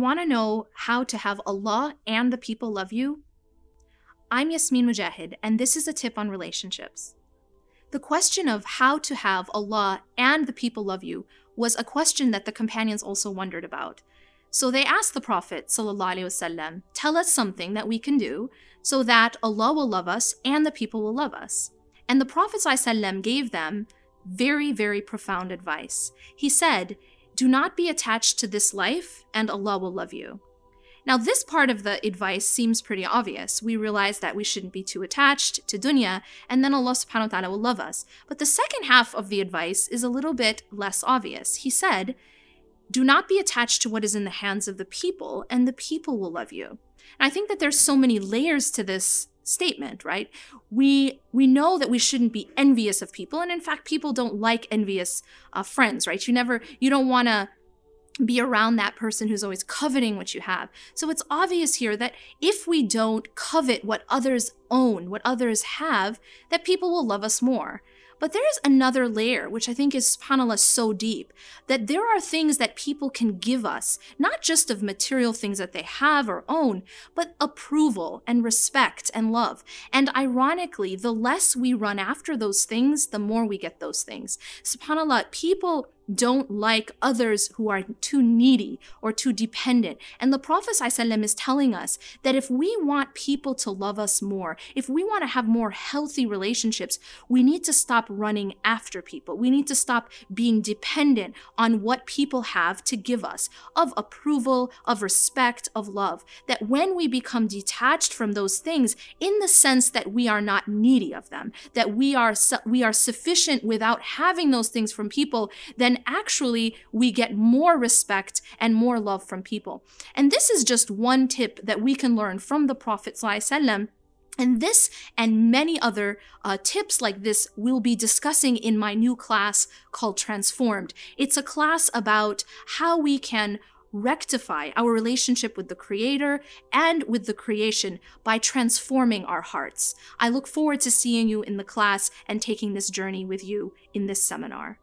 want to know how to have Allah and the people love you? I'm Yasmin Mogahed, and this is a tip on relationships. The question of how to have Allah and the people love you was a question that the companions also wondered about. So they asked the Prophet ﷺ, tell us something that we can do so that Allah will love us and the people will love us. And the Prophet ﷺ gave them very, very profound advice. He said, do not be attached to this life and Allah will love you. Now, this part of the advice seems pretty obvious. We realize that we shouldn't be too attached to dunya, and then Allah subhanahu wa ta'ala will love us. But the second half of the advice is a little bit less obvious. He said, do not be attached to what is in the hands of the people, and the people will love you. And I think that there's so many layers to this statement, right? We know that we shouldn't be envious of people, and in fact, people don't like envious friends, right? You don't want to be around that person who's always coveting what you have. So it's obvious here that if we don't covet what others own, what others have, that people will love us more. But there is another layer, which I think is, subhanAllah, so deep, that there are things that people can give us, not just of material things that they have or own, but approval and respect and love. And ironically, the less we run after those things, the more we get those things. SubhanAllah, people don't like others who are too needy or too dependent. And the Prophet ﷺ is telling us that if we want people to love us more, if we want to have more healthy relationships, we need to stop running after people. We need to stop being dependent on what people have to give us, of approval, of respect, of love. That when we become detached from those things, in the sense that we are not needy of them, that we are sufficient without having those things from people, then actually we get more respect and more love from people. And this is just one tip that we can learn from the Prophet ﷺ. And this and many other tips like this we'll be discussing in my new class called Transformed. It's a class about how we can rectify our relationship with the Creator and with the creation by transforming our hearts. I look forward to seeing you in the class and taking this journey with you in this seminar.